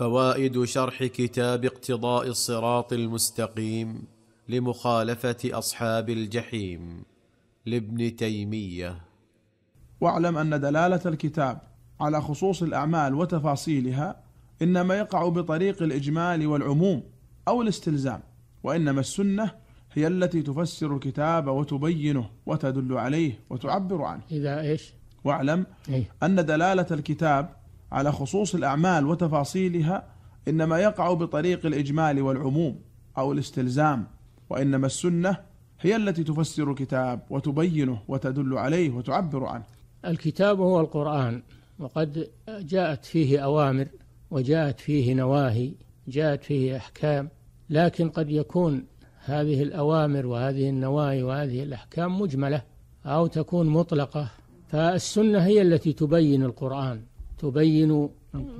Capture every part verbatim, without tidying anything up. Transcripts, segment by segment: فوائد شرح كتاب اقتضاء الصراط المستقيم لمخالفة أصحاب الجحيم لابن تيمية. واعلم أن دلالة الكتاب على خصوص الأعمال وتفاصيلها إنما يقع بطريق الإجمال والعموم أو الاستلزام، وإنما السنة هي التي تفسر الكتاب وتبينه وتدل عليه وتعبر عنه. إذا إيش؟ واعلم إيه؟ أن دلالة الكتاب على خصوص الأعمال وتفاصيلها إنما يقع بطريق الإجمال والعموم أو الاستلزام، وإنما السنة هي التي تفسر الكتاب وتبينه وتدل عليه وتعبر عنه. الكتاب هو القرآن، وقد جاءت فيه أوامر وجاءت فيه نواهي، جاءت فيه أحكام، لكن قد يكون هذه الأوامر وهذه النواهي وهذه الأحكام مجملة أو تكون مطلقة، فالسنة هي التي تبين القرآن، تبين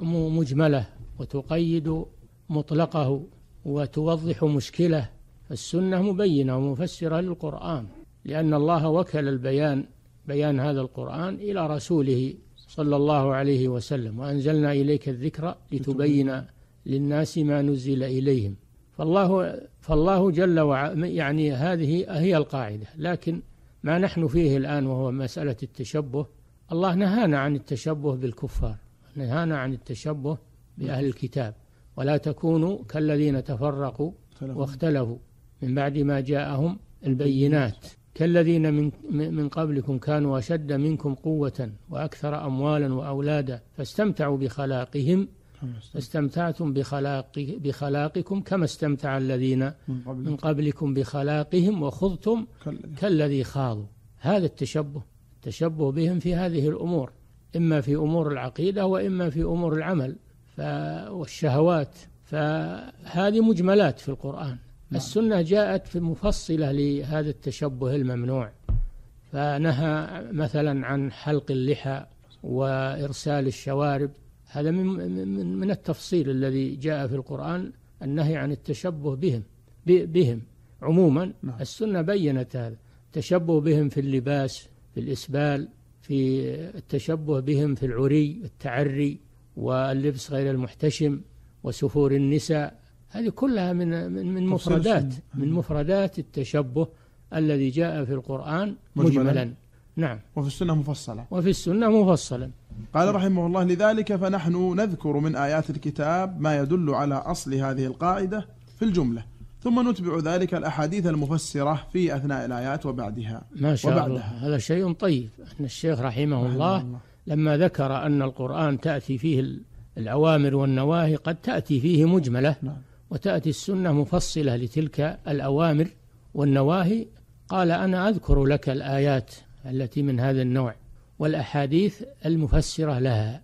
مجمله وتقيد مطلقه وتوضح مشكله. السنة مبينة ومفسرة للقرآن، لأن الله وكل البيان بيان هذا القرآن إلى رسوله صلى الله عليه وسلم، وأنزلنا إليك الذكر لتبين للناس ما نزل إليهم. فالله فالله جل وعلا، يعني هذه هي القاعدة. لكن ما نحن فيه الآن وهو مسألة التشبه، الله نهانا عن التشبه بالكفار، نهانا عن التشبه بأهل الكتاب، ولا تكونوا كالذين تفرقوا واختلفوا من بعد ما جاءهم البينات كالذين من من قبلكم كانوا أشد منكم قوة وأكثر أموالا وأولادا فاستمتعوا بخلاقهم فاستمتعتم بخلاق بخلاقكم كما استمتع الذين من قبلكم بخلاقهم وخضتم كالذي خاضوا. هذا التشبه، التشبه بهم في هذه الأمور، إما في أمور العقيدة وإما في أمور العمل والشهوات، فهذه مجملات في القرآن. السنة جاءت في مفصلة لهذا التشبه الممنوع، فنهى مثلا عن حلق اللحى وإرسال الشوارب، هذا من التفصيل الذي جاء في القرآن، النهي عن التشبه بهم بهم عموما. السنة بيّنت هذا، التشبه بهم في اللباس، في الإسبال، في التشبه بهم في العري، التعري واللبس غير المحتشم وسفور النساء، هذه كلها من من مفردات من مفردات التشبه الذي جاء في القرآن مجملا. نعم. وفي السنة مفصلا. وفي السنة مفصلا. قال رحمه الله: لذلك فنحن نذكر من آيات الكتاب ما يدل على أصل هذه القاعدة في الجملة، ثم نتبع ذلك الأحاديث المفسرة في أثناء الآيات وبعدها. ما شاء وبعدها. الله، هذا شيء طيب. أن الشيخ رحمه الله, الله لما ذكر أن القرآن تأتي فيه الأوامر والنواهي قد تأتي فيه مجملة، نعم، وتأتي السنة مفصلة لتلك الأوامر والنواهي، قال: أنا أذكر لك الآيات التي من هذا النوع والأحاديث المفسرة لها.